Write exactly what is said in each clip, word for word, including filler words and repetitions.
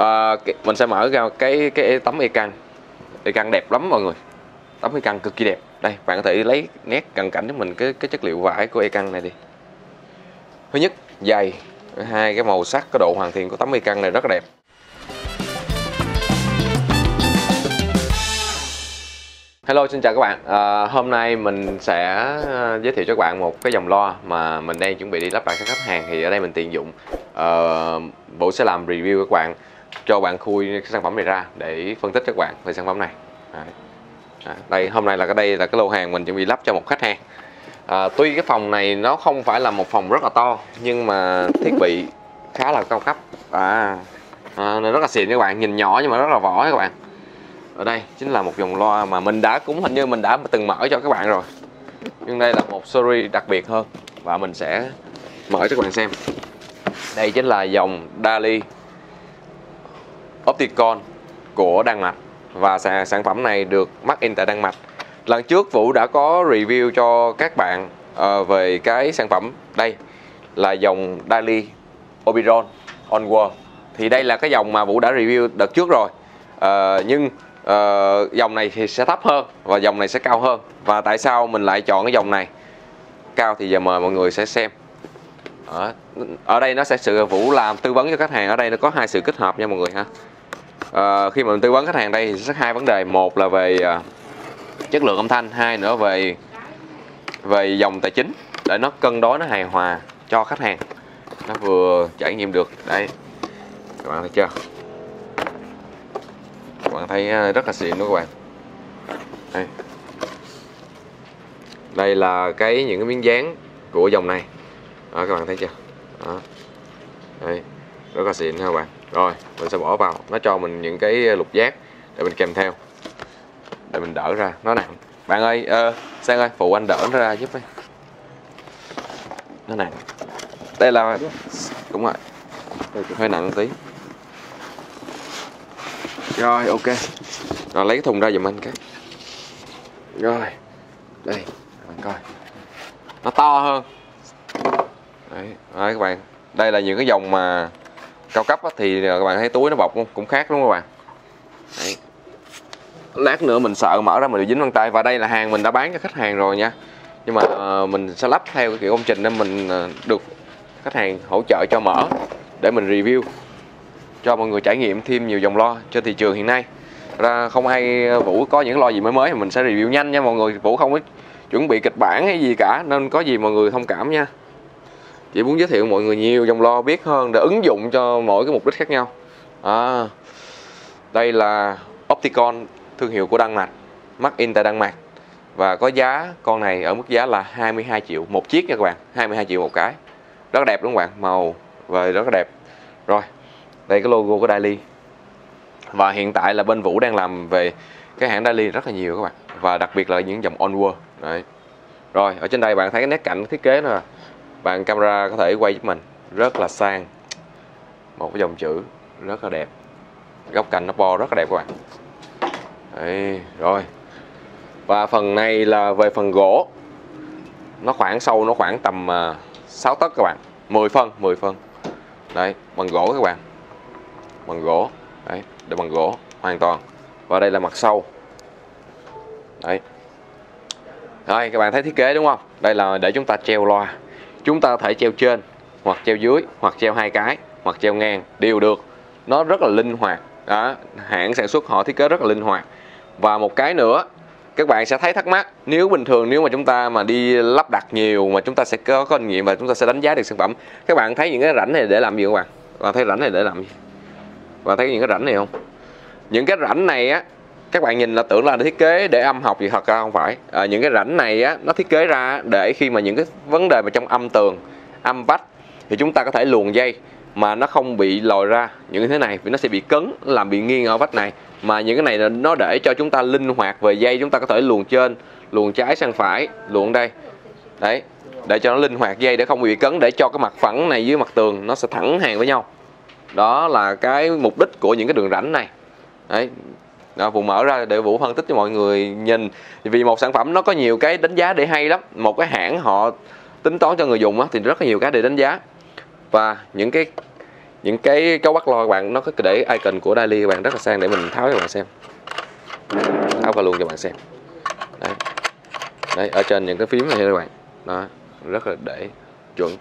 à, mình sẽ mở ra cái cái tấm e căng e căng đẹp lắm mọi người, tấm e căng cực kỳ đẹp. Đây bạn có thể lấy nét cận cảnh cho mình cái cái chất liệu vải của e căng này đi. Thứ nhất dày, thứ hai cái màu sắc, cái độ hoàn thiện của tấm e căng này rất đẹp. Hello, xin chào các bạn. À, hôm nay mình sẽ giới thiệu cho các bạn một cái dòng loa mà mình đang chuẩn bị đi lắp đặt cho khách hàng. Thì ở đây mình tiện dụng uh, Bộ sẽ làm review các bạn, cho bạn khui cái sản phẩm này ra để phân tích cho các bạn về sản phẩm này. Đấy. À, đây hôm nay là cái đây là cái lô hàng mình chuẩn bị lắp cho một khách hàng. À, tuy cái phòng này nó không phải là một phòng rất là to nhưng mà thiết bị khá là cao cấp, à, à nó rất là xịn các bạn, nhìn nhỏ nhưng mà rất là vỏ các bạn. Ở đây chính là một dòng loa mà mình đã cũng hình như mình đã từng mở cho các bạn rồi, nhưng đây là một series đặc biệt hơn và mình sẽ mở cho các bạn xem. Đây chính là dòng đê a lờ i Opticon của Đan Mạch và sản phẩm này được made in tại Đan Mạch. Lần trước Vũ đã có review cho các bạn về cái sản phẩm. Đây là dòng đê a lờ i Opticon Onward, thì đây là cái dòng mà Vũ đã review đợt trước rồi, à, nhưng Uh, dòng này thì sẽ thấp hơn và dòng này sẽ cao hơn. Và tại sao mình lại chọn cái dòng này cao thì giờ mời mọi người sẽ xem. Ở, ở đây nó sẽ sự Vũ làm tư vấn cho khách hàng. Ở đây nó có hai sự kết hợp nha mọi người ha. Uh, khi mà mình tư vấn khách hàng đây thì sẽ hai vấn đề, một là về uh, chất lượng âm thanh, hai nữa về về dòng tài chính, để nó cân đối, nó hài hòa cho khách hàng, nó vừa trải nghiệm được. Đây các bạn thấy chưa, các bạn thấy rất là xịn luôn các bạn. Đây, đây là cái những cái miếng dán của dòng này. Đó, các bạn thấy chưa? Đó. Đây, rất là xịn ha các bạn. Rồi mình sẽ bỏ vào, nó cho mình những cái lục giác để mình kèm theo, để mình đỡ ra, nó nặng. Bạn ơi, uh, Sang ơi, phụ anh đỡ nó ra giúp đi, nó nặng. Đây là đúng rồi, hơi nặng một tí. Rồi ok, rồi lấy cái thùng ra giùm anh cái. Rồi đây bạn coi, nó to hơn. Đấy, đấy các bạn, đây là những cái dòng mà cao cấp á, thì các bạn thấy túi nó bọc cũng, cũng khác đúng không các bạn. Đấy. Lát nữa mình sợ mở ra mình bị dính vân tay. Và đây là hàng mình đã bán cho khách hàng rồi nha, nhưng mà uh, mình sẽ lắp theo cái kiểu công trình nên mình uh, được khách hàng hỗ trợ cho mở để mình review cho mọi người trải nghiệm thêm nhiều dòng loa trên thị trường hiện nay. Ra không hay Vũ có những loa gì mới mới thì mình sẽ review nhanh nha mọi người. Vũ không có chuẩn bị kịch bản hay gì cả nên có gì mọi người thông cảm nha. Chỉ muốn giới thiệu mọi người nhiều dòng loa biết hơn để ứng dụng cho mỗi cái mục đích khác nhau. À, đây là Opticon, thương hiệu của Đan Mạch, made in tại Đan Mạch, và có giá con này ở mức giá là hai mươi hai triệu một chiếc nha các bạn, hai mươi hai triệu một cái. Rất đẹp đúng không các bạn, màu và rất đẹp. Rồi đây cái logo của đê a lờ i. Và hiện tại là bên Vũ đang làm về cái hãng đê a lờ i rất là nhiều các bạn, và đặc biệt là những dòng Onward. Đấy. Rồi ở trên đây bạn thấy cái nét cạnh thiết kế nè, bạn camera có thể quay giúp mình rất là sang, một cái dòng chữ rất là đẹp, góc cạnh nó bo rất là đẹp các bạn. Đấy. Rồi và phần này là về phần gỗ, nó khoảng sâu, nó khoảng tầm sáu tấc các bạn, mười phân mười phân. Đấy, bằng gỗ các bạn, bằng gỗ. Đấy, để bằng gỗ hoàn toàn. Và đây là mặt sau. Đấy. Rồi các bạn thấy thiết kế đúng không? Đây là để chúng ta treo loa. Chúng ta có thể treo trên, hoặc treo dưới, hoặc treo hai cái, hoặc treo ngang đều được. Nó rất là linh hoạt. Đó, hãng sản xuất họ thiết kế rất là linh hoạt. Và một cái nữa, các bạn sẽ thấy thắc mắc, nếu bình thường nếu mà chúng ta mà đi lắp đặt nhiều mà chúng ta sẽ có kinh nghiệm và chúng ta sẽ đánh giá được sản phẩm. Các bạn thấy những cái rãnh này để làm gì các bạn? Các bạn thấy rãnh này để làm gì? Và thấy những cái rãnh này không? Những cái rãnh này á, các bạn nhìn là tưởng là thiết kế để âm học gì, thật ra không phải. À, những cái rãnh này á, nó thiết kế ra để khi mà những cái vấn đề mà trong âm tường, âm vách thì chúng ta có thể luồn dây mà nó không bị lòi ra những thế này, vì nó sẽ bị cứng, làm bị nghiêng ở vách này. Mà những cái này là nó để cho chúng ta linh hoạt về dây, chúng ta có thể luồn trên, luồn trái sang phải, luồn đây. Đấy, để cho nó linh hoạt dây để không bị cứng, để cho cái mặt phẳng này với mặt tường nó sẽ thẳng hàng với nhau. Đó là cái mục đích của những cái đường rãnh này. Đấy. Đó, Vũ mở ra để Vũ phân tích cho mọi người nhìn. Vì một sản phẩm nó có nhiều cái đánh giá để hay lắm. Một cái hãng họ tính toán cho người dùng đó, thì rất là nhiều cái để đánh giá. Và những cái những cái cấu bắt lo các bạn, nó có để icon của Dali các bạn rất là sang, để mình tháo cho các bạn xem, tháo vào luôn cho các bạn xem. Đấy. Đấy, ở trên những cái phím này các bạn, đó, rất là để chuẩn,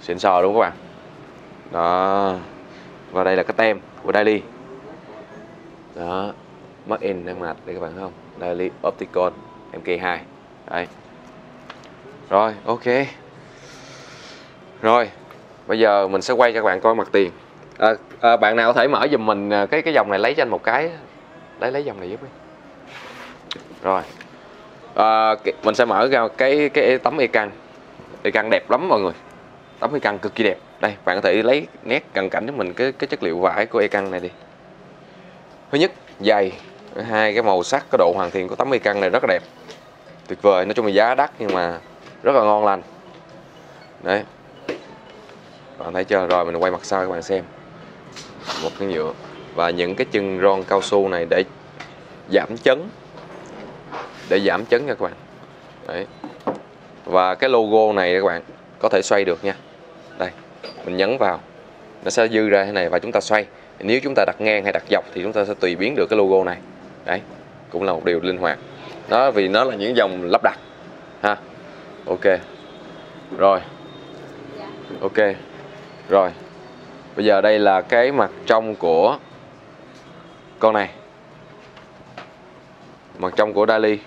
xịn sò đúng không các bạn. Đó, và đây là cái tem của Dali, đó, Made in Đan Mạch để các bạn thấy không, Dali Opticon em ca hai. Đấy. Rồi, ok. Rồi, bây giờ mình sẽ quay cho các bạn coi mặt tiền. À, à, bạn nào có thể mở giùm mình cái cái dòng này, lấy cho anh một cái, lấy lấy dòng này giúp đi. Rồi, à, mình sẽ mở ra cái cái tấm e căng, e căng đẹp lắm mọi người, tấm e căng cực kỳ đẹp. Đây, bạn có thể lấy nét cận cảnh cho mình cái cái chất liệu vải của e căng này đi. Thứ nhất, dày, thứ hai cái màu sắc, cái độ hoàn thiện của tấm e căng này rất là đẹp, tuyệt vời. Nói chung là giá đắt nhưng mà rất là ngon lành. Đấy. Bạn thấy chưa? Rồi mình quay mặt sau các bạn xem. Một cái nhựa và những cái chân ron cao su này để giảm chấn, để giảm chấn nha các bạn. Đấy. Và cái logo này các bạn có thể xoay được nha. Đây, mình nhấn vào nó sẽ dư ra thế này và chúng ta xoay. Nếu chúng ta đặt ngang hay đặt dọc thì chúng ta sẽ tùy biến được cái logo này. Đấy, cũng là một điều linh hoạt. Đó, vì nó là những dòng lắp đặt ha. Ok. Rồi. Ok. Rồi. Bây giờ đây là cái mặt trong của con này. Mặt trong của Dali.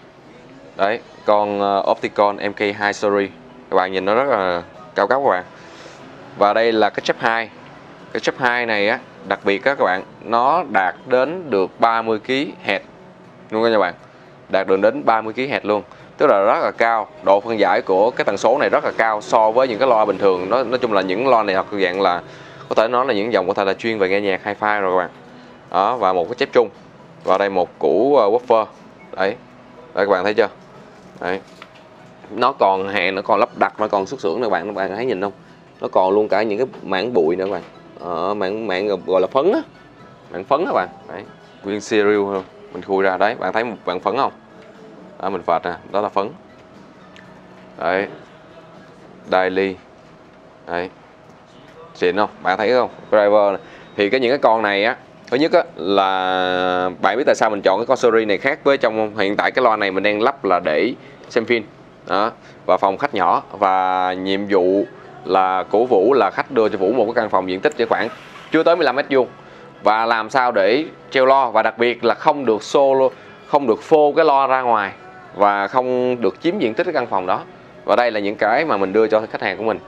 Đấy, con Opticon em ca hai series. Các bạn nhìn nó rất là cao cấp các bạn. Và đây là cái chấp hai. Cái chấp hai này á, đặc biệt á các bạn, nó đạt đến được ba mươi ki lô héc luôn các bạn. Đạt được đến ba mươi ki lô héc luôn. Tức là rất là cao, độ phân giải của cái tần số này rất là cao so với những cái loa bình thường. Nó nói chung là những loa này hoặc dạng là có thể nói là những dòng có thể là chuyên về nghe nhạc hi-fi rồi các bạn. Đó, và một cái chép chung. Và đây một củ woofer. Đấy. Đấy các bạn thấy chưa? Đấy. Nó còn hàng, nó còn lắp đặt, nó còn xuất xưởng nữa các bạn, các bạn thấy nhìn không? Nó còn luôn cả những cái mảng bụi nữa các bạn. Ờ, mảng mảng gọi là phấn á. Mảng phấn các bạn. Đấy. Nguyên serial luôn. Mình khui ra đấy, bạn thấy một bạn phấn không? Đó, mình vạch nè, đó là phấn. Đấy. Dali. Đấy. Xịn không? Bạn thấy không? Driver này. Thì cái những cái con này á, thứ nhất á là bạn biết tại sao mình chọn cái con series này khác với trong hiện tại. Cái loa này mình đang lắp là để xem phim. Đó, và phòng khách nhỏ, và nhiệm vụ là của Vũ là khách đưa cho Vũ một cái căn phòng diện tích chỉ khoảng chưa tới mười lăm mét vuông và làm sao để treo lo, và đặc biệt là không được solo, không được phô cái loa ra ngoài và không được chiếm diện tích cái căn phòng đó. Và đây là những cái mà mình đưa cho khách hàng của mình.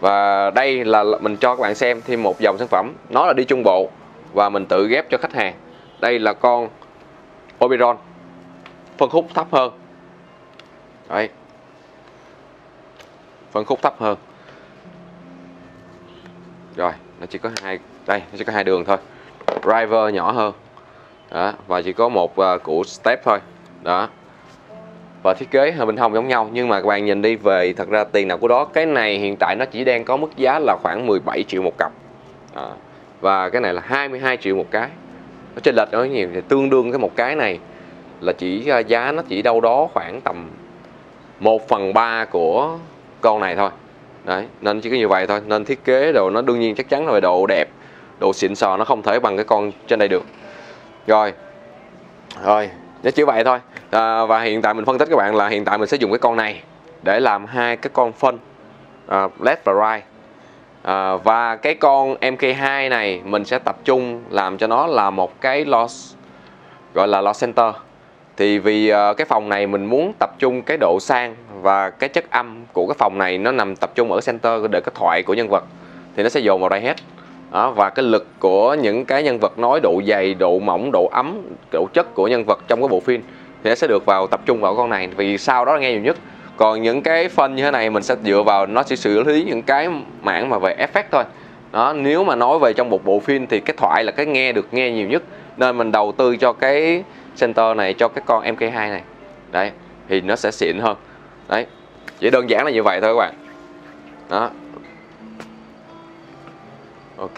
Và đây là mình cho các bạn xem thêm một dòng sản phẩm, nó là đi trung bộ và mình tự ghép cho khách hàng. Đây là con Oberon phân khúc thấp hơn. Đấy. Phân khúc thấp hơn. Rồi, nó chỉ có hai, đây nó chỉ có hai đường thôi. Driver nhỏ hơn. Đó, và chỉ có một uh, củ step thôi. Đó. Và thiết kế bên hông giống nhau, nhưng mà các bạn nhìn đi về thật ra tiền nào của đó. Cái này hiện tại nó chỉ đang có mức giá là khoảng mười bảy triệu một cặp. Đó. Và cái này là hai mươi hai triệu một cái. Nó chênh lệch nó nhiều, thì tương đương cái một cái này là chỉ uh, giá nó chỉ đâu đó khoảng tầm một phần ba của con này thôi. Đấy, nên chỉ có như vậy thôi. Nên thiết kế đồ nó đương nhiên chắc chắn là về độ đẹp, độ xịn sò nó không thể bằng cái con trên đây được. Rồi, rồi, nó chỉ vậy thôi. à, Và hiện tại mình phân tích các bạn là hiện tại mình sẽ dùng cái con này để làm hai cái con phân à, led và right. à, Và cái con em ca hai này mình sẽ tập trung làm cho nó là một cái loss, gọi là loss center. Thì vì à, cái phòng này mình muốn tập trung cái độ sang và cái chất âm của cái phòng này nó nằm tập trung ở center, để cái thoại của nhân vật thì nó sẽ dồn vào đây hết. Đó, và cái lực của những cái nhân vật nói, độ dày, độ mỏng, độ ấm, độ chất của nhân vật trong cái bộ phim thì nó sẽ được vào tập trung vào con này, vì sau đó nghe nhiều nhất. Còn những cái phân như thế này mình sẽ dựa vào, nó sẽ xử lý những cái mảng mà về effect thôi. Đó, nếu mà nói về trong một bộ phim thì cái thoại là cái nghe được nghe nhiều nhất, nên mình đầu tư cho cái center này, cho cái con em ca hai này. Đấy, thì nó sẽ xịn hơn. Đấy, chỉ đơn giản là như vậy thôi các bạn. Đó. Ok.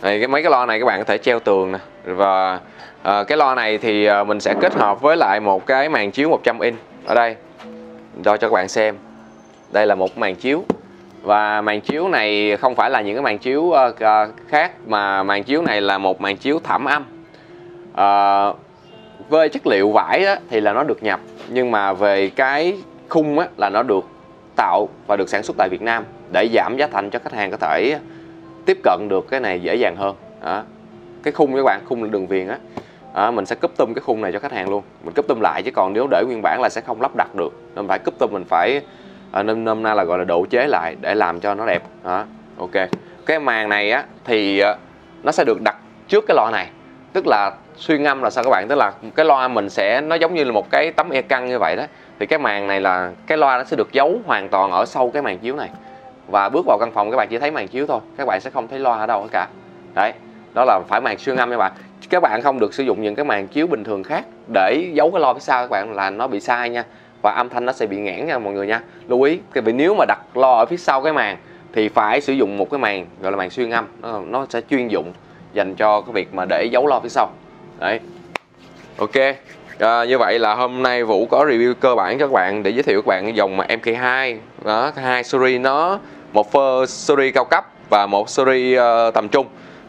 Đây, cái mấy cái loa này các bạn có thể treo tường nè. Và à, cái loa này thì à, mình sẽ kết hợp với lại một cái màn chiếu một trăm inch. Ở đây đo cho các bạn xem. Đây là một màn chiếu Và màn chiếu này không phải là những cái màn chiếu khác, mà màn chiếu này là một màn chiếu thảm âm. À, về chất liệu vải á, thì là nó được nhập, nhưng mà về cái khung á, là nó được tạo và được sản xuất tại Việt Nam, để giảm giá thành cho khách hàng có thể tiếp cận được cái này dễ dàng hơn. À, cái khung các bạn, khung đường viền á, à, mình sẽ cúp tum cái khung này cho khách hàng luôn, mình cúp tum lại, chứ còn nếu để nguyên bản là sẽ không lắp đặt được, nên phải cúp tum, mình phải à, nên nôm na là gọi là độ chế lại để làm cho nó đẹp. À, ok, cái màn này á thì nó sẽ được đặt trước cái lò này, tức là xuyên âm là sao các bạn, tức là cái loa mình sẽ, nó giống như là một cái tấm e căng như vậy đó, thì cái màn này là cái loa nó sẽ được giấu hoàn toàn ở sau cái màn chiếu này, và bước vào căn phòng các bạn chỉ thấy màn chiếu thôi, các bạn sẽ không thấy loa ở đâu cả. Đấy, đó là phải màn xuyên âm các bạn, các bạn không được sử dụng những cái màn chiếu bình thường khác để giấu cái loa phía sau các bạn, là nó bị sai nha, và âm thanh nó sẽ bị nghẽn nha mọi người nha, lưu ý. Vì nếu mà đặt loa ở phía sau cái màn thì phải sử dụng một cái màn gọi là màn xuyên âm, nó, nó sẽ chuyên dụng dành cho cái việc mà để giấu loa phía sau. Đấy, ok, à, như vậy là hôm nay Vũ có review cơ bản cho các bạn để giới thiệu các bạn dòng mà em ca hai đó, hai series, nó một series cao cấp và một series uh, tầm trung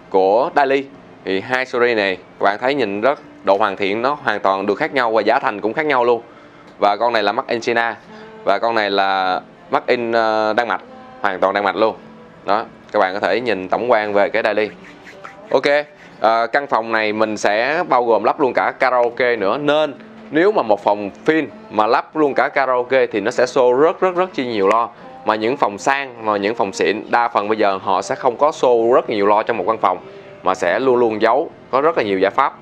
của DALI. Thì hai series này các bạn thấy nhìn rất độ hoàn thiện, nó hoàn toàn được khác nhau và giá thành cũng khác nhau luôn. Và con này là made in China và con này là made in uh, Đan Mạch, hoàn toàn Đan Mạch luôn. Đó, các bạn có thể nhìn tổng quan về cái DALI. Ok, à, căn phòng này mình sẽ bao gồm lắp luôn cả karaoke nữa, nên nếu mà một phòng phim mà lắp luôn cả karaoke thì nó sẽ show rất rất rất chi nhiều lo. Mà những phòng sang, mà những phòng xịn đa phần bây giờ họ sẽ không có show rất nhiều lo trong một căn phòng, mà sẽ luôn luôn giấu, có rất là nhiều giải pháp.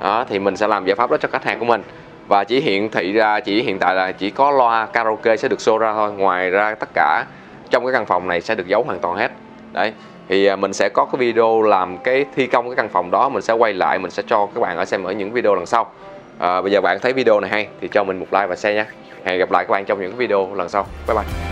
Đó, thì mình sẽ làm giải pháp đó cho khách hàng của mình, và chỉ hiện thị ra, chỉ hiện tại là chỉ có loa karaoke sẽ được show ra thôi, ngoài ra tất cả trong cái căn phòng này sẽ được giấu hoàn toàn hết. Đấy, thì mình sẽ có cái video làm cái thi công cái căn phòng đó, mình sẽ quay lại, mình sẽ cho các bạn ở xem ở những video lần sau. À, bây giờ bạn thấy video này hay thì cho mình một like và share nha. Hẹn gặp lại các bạn trong những video lần sau. Bye bye.